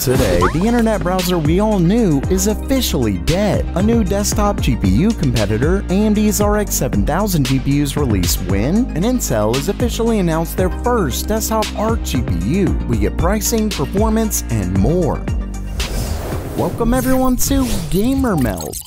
Today, the internet browser we all knew is officially dead. A new desktop GPU competitor, AMD's RX 7000 GPUs released when, and Intel has officially announced their first desktop Arc GPU. We get pricing, performance, and more. Welcome everyone to GamerMeld.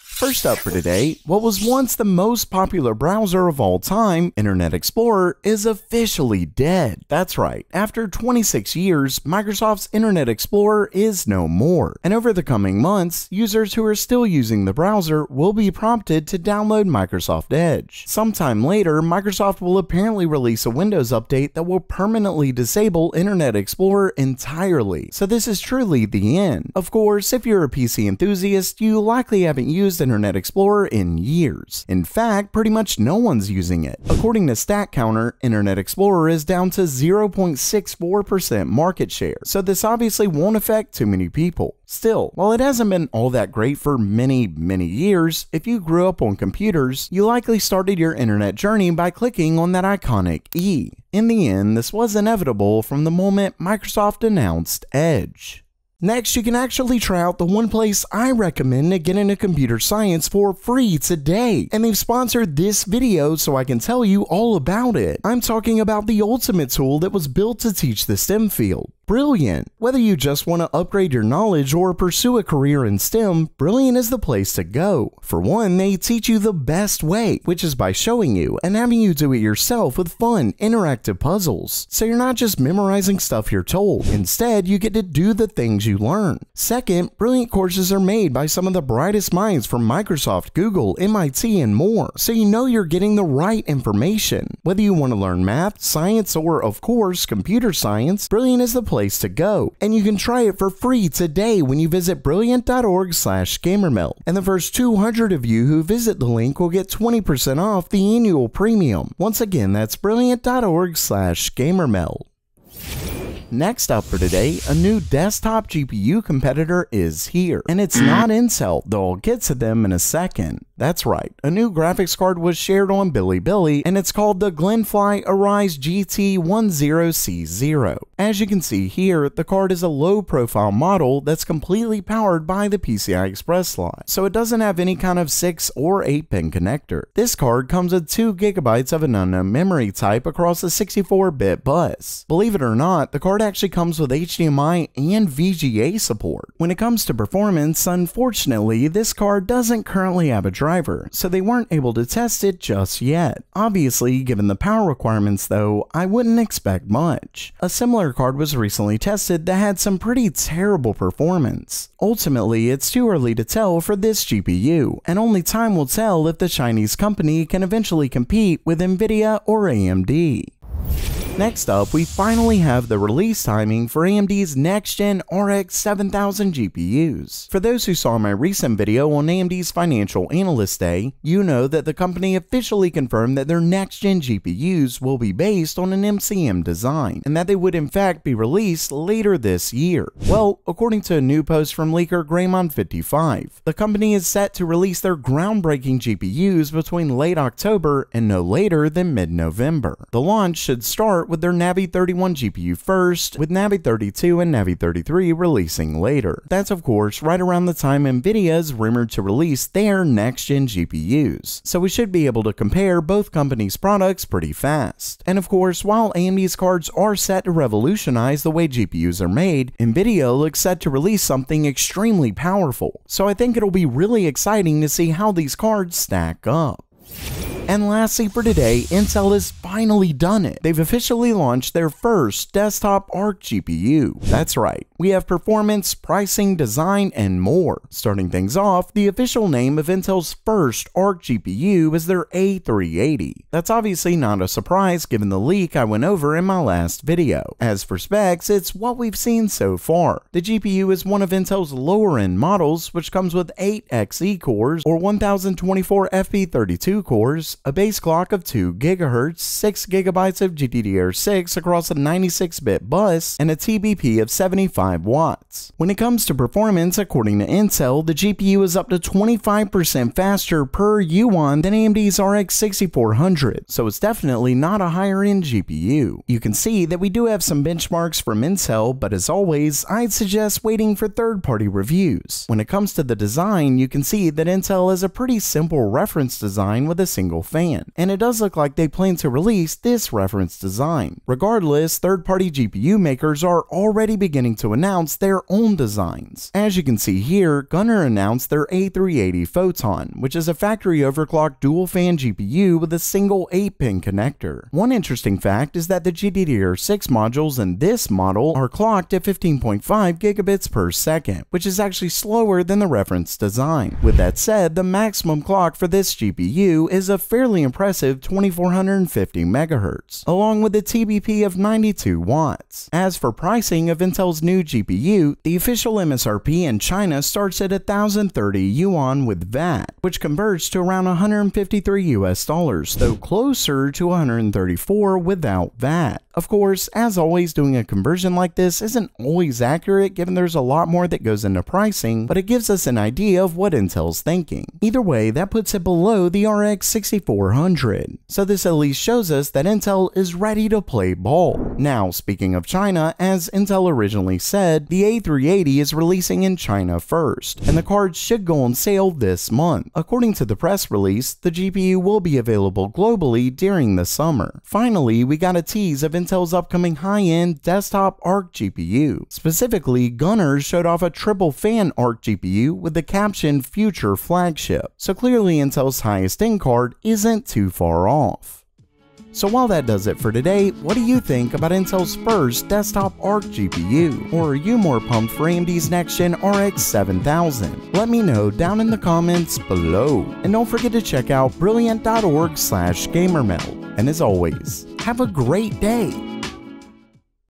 First up for today, what was once the most popular browser of all time, Internet Explorer, is officially dead. That's right, after 26 years, Microsoft's Internet Explorer is no more. And over the coming months, users who are still using the browser will be prompted to download Microsoft Edge. Sometime later, Microsoft will apparently release a Windows update that will permanently disable Internet Explorer entirely. So this is truly the end. Of course, if you're a PC enthusiast, you likely haven't used Internet Explorer in years. In fact, pretty much no one's using it. According to StatCounter, Internet Explorer is down to 0.64% market share, so this obviously won't affect too many people. Still, while it hasn't been all that great for many years, if you grew up on computers, you likely started your internet journey by clicking on that iconic E. In the end, this was inevitable from the moment Microsoft announced Edge. Next, you can actually try out the one place I recommend to get into computer science for free today, and they've sponsored this video so I can tell you all about it. I'm talking about the ultimate tool that was built to teach the STEM field. Brilliant. Whether you just want to upgrade your knowledge or pursue a career in STEM, Brilliant is the place to go. For one, they teach you the best way, which is by showing you and having you do it yourself with fun, interactive puzzles. So you're not just memorizing stuff you're told. Instead, you get to do the things you learn. Second, Brilliant courses are made by some of the brightest minds from Microsoft, Google, MIT, and more, so you know you're getting the right information. Whether you want to learn math, science, or, of course, computer science, Brilliant is the place to go, and you can try it for free today when you visit brilliant.org/gamermeld, and the first 200 of you who visit the link will get 20% off the annual premium. Once again, that's brilliant.org/gamermeld. Next up for today, a new desktop GPU competitor is here, and it's not Intel, though I'll get to them in a second. That's right, a new graphics card was shared on Bilibili, and it's called the Glenfly Arise GT10C0. As you can see here, the card is a low-profile model that's completely powered by the PCI Express slot, so it doesn't have any kind of 6 or 8-pin connector. This card comes with 2 GB of an unknown memory type across a 64-bit bus. Believe it or not, the card actually comes with HDMI and VGA support. When it comes to performance, unfortunately, this card doesn't currently have a driver, so they weren't able to test it just yet. Obviously, given the power requirements though, I wouldn't expect much. A similar card was recently tested that had some pretty terrible performance. Ultimately, it's too early to tell for this GPU, and only time will tell if the Chinese company can eventually compete with Nvidia or AMD. Next up, we finally have the release timing for AMD's next-gen RX 7000 GPUs. For those who saw my recent video on AMD's Financial Analyst Day, you know that the company officially confirmed that their next-gen GPUs will be based on an MCM design, and that they would in fact be released later this year. Well, according to a new post from leaker Greymon55, the company is set to release their groundbreaking GPUs between late October and no later than mid-November. The launch should start with their Navi 31 GPU first, with Navi 32 and Navi 33 releasing later. That's of course right around the time Nvidia is rumored to release their next-gen GPUs, so we should be able to compare both companies' products pretty fast. And of course, while AMD's cards are set to revolutionize the way GPUs are made, Nvidia looks set to release something extremely powerful, so I think it'll be really exciting to see how these cards stack up. And lastly for today, Intel has finally done it. They've officially launched their first desktop Arc GPU. That's right, we have performance, pricing, design, and more. Starting things off, the official name of Intel's first Arc GPU is their A380. That's obviously not a surprise given the leak I went over in my last video. As for specs, it's what we've seen so far. The GPU is one of Intel's lower-end models, which comes with 8 Xe cores or 1024 FP32 cores, a base clock of 2 GHz, 6 GB of GDDR6 across a 96-bit bus, and a TBP of 75 105 watts. When it comes to performance, according to Intel, the GPU is up to 25% faster per yuan than AMD's RX 6400, so it's definitely not a higher-end GPU. You can see that we do have some benchmarks from Intel, but as always, I'd suggest waiting for third-party reviews. When it comes to the design, you can see that Intel has a pretty simple reference design with a single fan, and it does look like they plan to release this reference design. Regardless, third-party GPU makers are already beginning to announce their own designs. As you can see here, Gunner announced their A380 Photon, which is a factory overclocked dual-fan GPU with a single 8-pin connector. One interesting fact is that the GDDR6 modules in this model are clocked at 15.5 gigabits per second, which is actually slower than the reference design. With that said, the maximum clock for this GPU is a fairly impressive 2450 MHz, along with a TBP of 92 watts. As for pricing of Intel's new GPU, the official MSRP in China starts at 1,030 yuan with VAT, which converts to around $153 US, though closer to 134 without VAT. Of course, as always, doing a conversion like this isn't always accurate given there's a lot more that goes into pricing, but it gives us an idea of what Intel's thinking. Either way, that puts it below the RX 6400, so this at least shows us that Intel is ready to play ball. Now, speaking of China, as Intel originally said, the A380 is releasing in China first, and the cards should go on sale this month. According to the press release, the GPU will be available globally during the summer. Finally, we got a tease of Intel's upcoming high-end desktop ARC GPU. Specifically, Gunner showed off a triple-fan ARC GPU with the caption Future Flagship, so clearly Intel's highest-end card isn't too far off. So while that does it for today, what do you think about Intel's first desktop ARC GPU? Or are you more pumped for AMD's next-gen RX 7000? Let me know down in the comments below. And don't forget to check out brilliant.org/GamerMeld. And as always, have a great day!